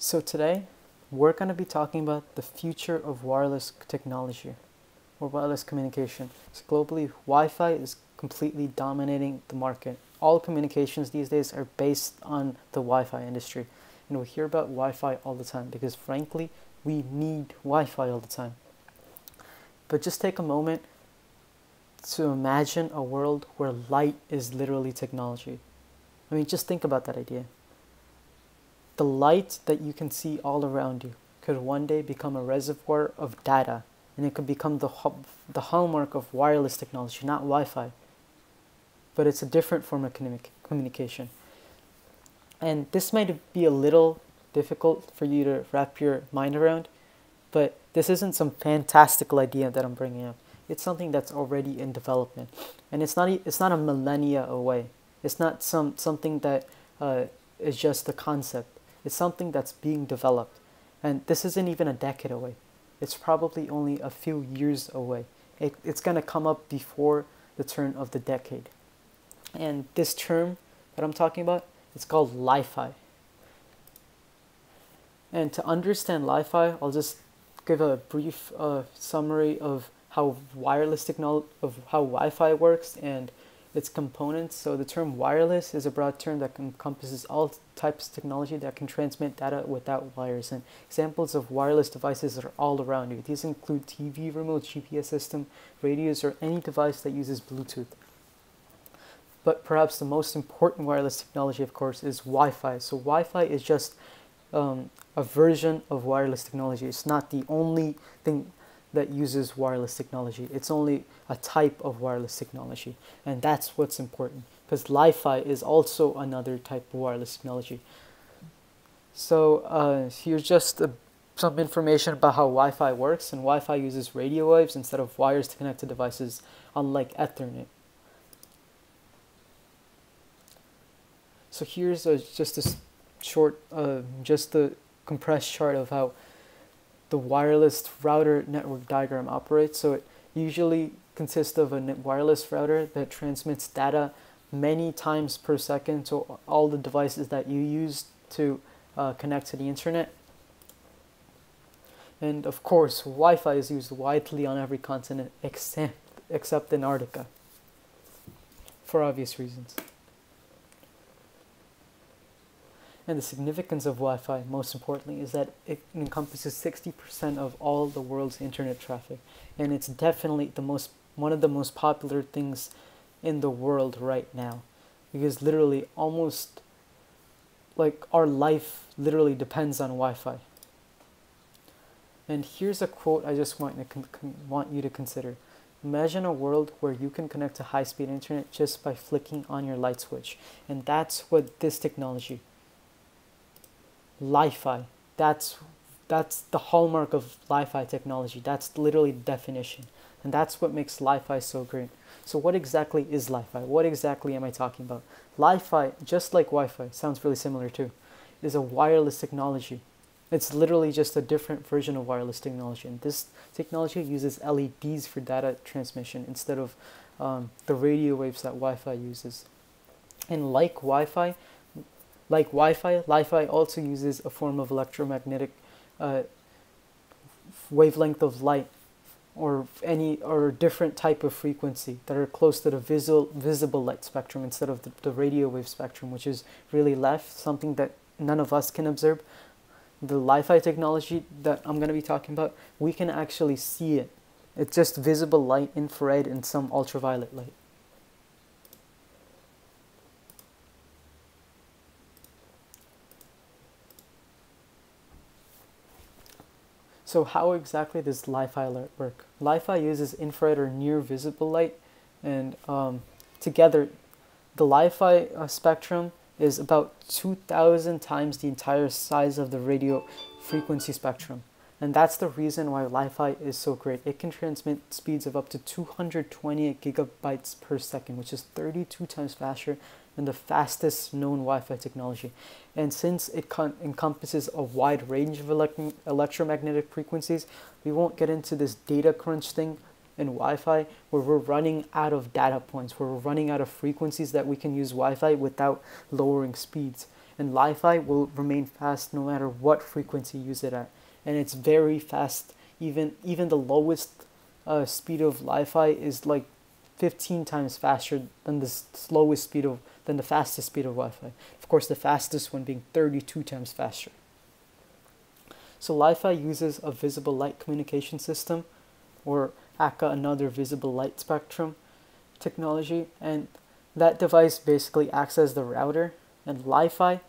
So today, we're going to be talking about the future of wireless technology or wireless communication. So globally, Wi-Fi is completely dominating the market. All communications these days are based on the Wi-Fi industry. And we hear about Wi-Fi all the time because frankly, we need Wi-Fi all the time. But just take a moment to imagine a world where light is literally technology. I mean, just think about that idea. The light that you can see all around you could one day become a reservoir of data, and it could become the hallmark of wireless technology, not Wi-Fi. But it's a different form of communication. And this might be a little difficult for you to wrap your mind around, but this isn't some fantastical idea that I'm bringing up. It's something that's already in development, and it's not a millennia away. It's not something that is just a concept. It's something that's being developed, and this isn't even a decade away. It's probably only a few years away. It's going to come up before the turn of the decade. And this term that I'm talking about, it's called Li-Fi. And to understand Li-Fi, I'll just give a brief summary of how Wi-Fi works and its components. So the term wireless is a broad term that encompasses all types of technology that can transmit data without wires. And examples of wireless devices are all around you. These include TV, remote, GPS system, radios, or any device that uses Bluetooth. But perhaps the most important wireless technology, of course, is Wi-Fi. So Wi-Fi is just a version of wireless technology. It's not the only thing that uses wireless technology. It's only a type of wireless technology, and that's what's important, because Li-Fi is also another type of wireless technology. So here's just some information about how Wi-Fi works. And Wi-Fi uses radio waves instead of wires to connect to devices, unlike Ethernet. So here's just the compressed chart of how the wireless router network diagram operates. So it usually consists of a wireless router that transmits data many times per second to all the devices that you use to connect to the internet. And of course, Wi-Fi is used widely on every continent except Antarctica, for obvious reasons. And the significance of Wi-Fi, most importantly, is that it encompasses 60% of all the world's internet traffic. And it's definitely one of the most popular things in the world right now, because literally almost like our life literally depends on Wi-Fi. And here's a quote I just want you to consider. Imagine a world where you can connect to high-speed internet just by flicking on your light switch. And that's what this technology, Li-Fi, that's the hallmark of Li-Fi technology. That's literally the definition, and that's what makes Li-Fi so great. So what exactly is Li-Fi? What exactly am I talking about? Li-Fi, just like Wi-Fi, sounds really similar too, is a wireless technology. It's literally just a different version of wireless technology, and this technology uses LEDs for data transmission instead of the radio waves that Wi-Fi uses. And like Wi-Fi, Li-Fi also uses a form of electromagnetic wavelength of light or different type of frequency that are close to the visible light spectrum instead of the radio wave spectrum, which is really left, something that none of us can observe. The Li-Fi technology that I'm going to be talking about, we can actually see it. It's just visible light, infrared, and some ultraviolet light. So how exactly does Li-Fi work? Li-Fi uses infrared or near visible light, and together the Li-Fi spectrum is about 2,000 times the entire size of the radio frequency spectrum. And that's the reason why Li-Fi is so great. It can transmit speeds of up to 228 gigabytes per second, which is 32 times faster than the fastest known Wi-Fi technology. And since it encompasses a wide range of electromagnetic frequencies, we won't get into this data crunch thing in Wi-Fi where we're running out of data points, where we're running out of frequencies that we can use Wi-Fi without lowering speeds. and Li-Fi will remain fast no matter what frequency you use it at, and it's very fast. Even the lowest speed of Li-Fi is like 15 times faster than the slowest speed of the fastest speed of Wi-Fi. Of course, the fastest one being 32 times faster. So Li-Fi uses a visible light communication system, or ACCA, another visible light spectrum technology, and that device basically acts as the router. And Li-Fi,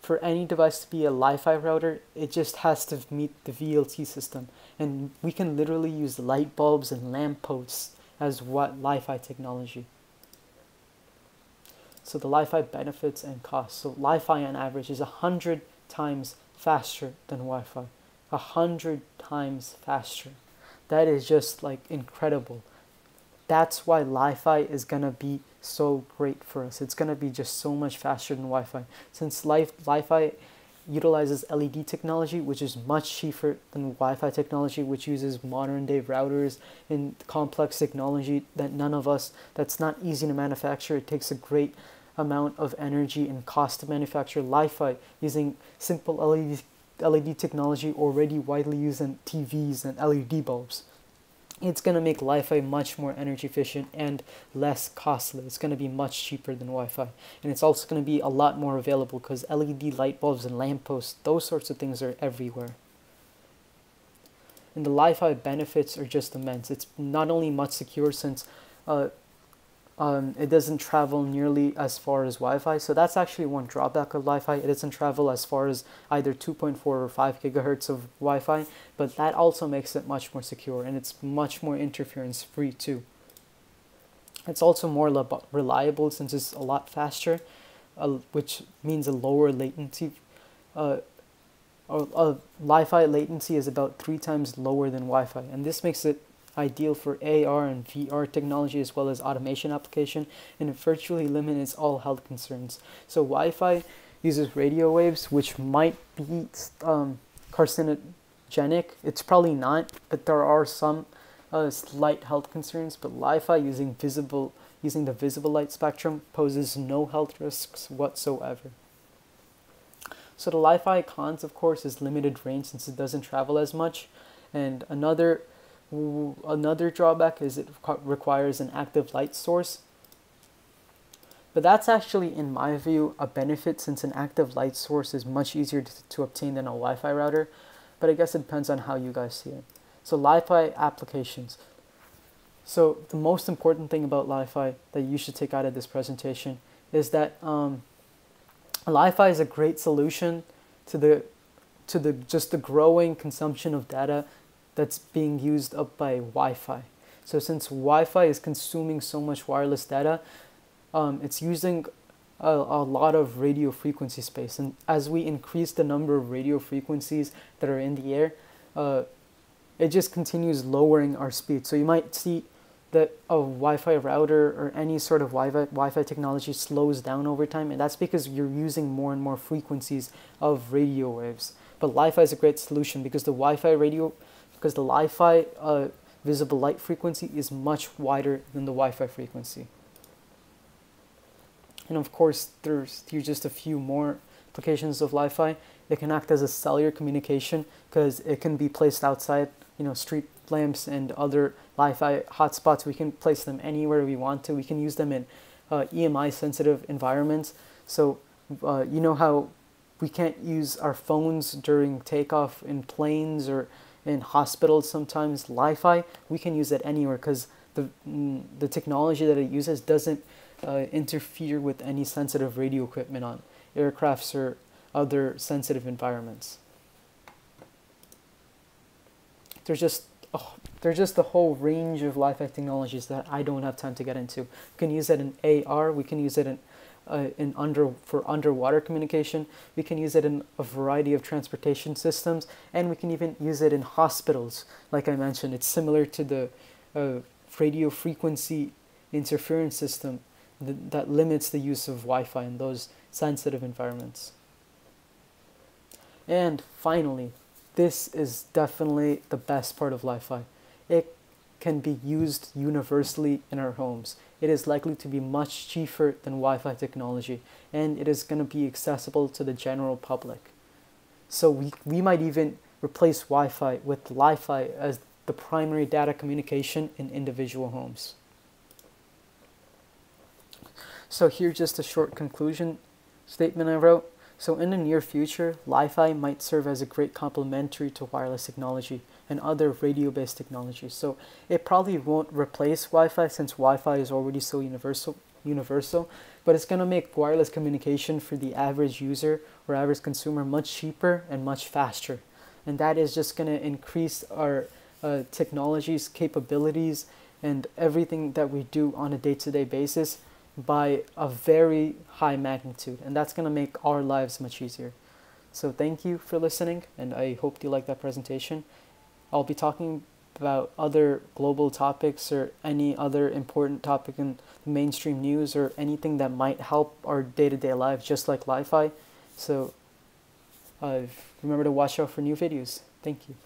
for any device to be a Li-Fi router, it just has to meet the VLT system, and we can literally use light bulbs and lamp posts as what Li-Fi technology. So the Li-Fi benefits and costs. So Li-Fi on average is 100 times faster than Wi-Fi. 100 times faster. That is just like incredible. That's why Li-Fi is gonna be so great for us. It's gonna be just so much faster than Wi-Fi. Since Li-Fi utilizes LED technology, which is much cheaper than Wi-Fi technology, which uses modern day routers and complex technology that none of us, that's not easy to manufacture. It takes a great amount of energy and cost to manufacture. Li-Fi, using simple LED technology already widely used in TVs and LED bulbs. It's going to make Li-Fi much more energy efficient and less costly. It's going to be much cheaper than Wi-Fi. And it's also going to be a lot more available because LED light bulbs and lampposts, those sorts of things are everywhere. And the Li-Fi benefits are just immense. It's not only much secure since it doesn't travel nearly as far as Wi-Fi. So that's actually one drawback of Li-Fi. It doesn't travel as far as either 2.4 or 5 gigahertz of Wi-Fi, but that also makes it much more secure, and it's much more interference free too. It's also more reliable since it's a lot faster, which means a lower latency. Li-Fi latency is about 3 times lower than Wi-Fi, and this makes it ideal for AR and VR technology as well as automation application, and it virtually limits all health concerns. So Wi-Fi uses radio waves, which might be carcinogenic. It's probably not, but there are some slight health concerns. But Li-Fi using the visible light spectrum poses no health risks whatsoever. So the Li-Fi cons, of course, is limited range since it doesn't travel as much, and another drawback is it requires an active light source. But that's actually, in my view, a benefit since an active light source is much easier to obtain than a Wi-Fi router. But I guess it depends on how you guys see it. So Li-Fi applications. So the most important thing about Li-Fi that you should take out of this presentation is that Li-Fi is a great solution to the growing consumption of data that's being used up by Wi-Fi. So since Wi-Fi is consuming so much wireless data, it's using a lot of radio frequency space. And as we increase the number of radio frequencies that are in the air, it just continues lowering our speed. So you might see that a Wi-Fi router or any sort of Wi-Fi technology slows down over time, and that's because you're using more and more frequencies of radio waves. But Li-Fi is a great solution because the Li-Fi visible light frequency is much wider than the Wi-Fi frequency. And of course, there's just a few more applications of Li-Fi. It can act as a cellular communication because it can be placed outside, you know, street lamps and other Li-Fi hotspots. We can place them anywhere we want to. We can use them in EMI-sensitive environments. So you know how we can't use our phones during takeoff in planes or in hospitals sometimes. Li-Fi, we can use it anywhere because the technology that it uses doesn't interfere with any sensitive radio equipment on aircrafts or other sensitive environments. There's just a whole range of Li-Fi technologies that I don't have time to get into. We can use it in AR, we can use it for underwater communication. We can use it in a variety of transportation systems, and we can even use it in hospitals. Like I mentioned, it's similar to the radio frequency interference system that limits the use of Wi-Fi in those sensitive environments. And finally, this is definitely the best part of Li-Fi. It can be used universally in our homes. It is likely to be much cheaper than Wi-Fi technology, and it is going to be accessible to the general public. So we might even replace Wi-Fi with Li-Fi as the primary data communication in individual homes. So here's just a short conclusion statement I wrote. So in the near future, Li-Fi might serve as a great complementary to wireless technology and other radio-based technologies. So it probably won't replace Wi-Fi, since Wi-Fi is already so universal, but it's going to make wireless communication for the average user or average consumer much cheaper and much faster. And that is just going to increase our technologies, capabilities, and everything that we do on a day-to-day basis by a very high magnitude, and that's going to make our lives much easier. So thank you for listening, and I hope you like that presentation. I'll be talking about other global topics or any other important topic in the mainstream news or anything that might help our day-to-day life, just like Li-Fi. So remember to watch out for new videos. Thank you.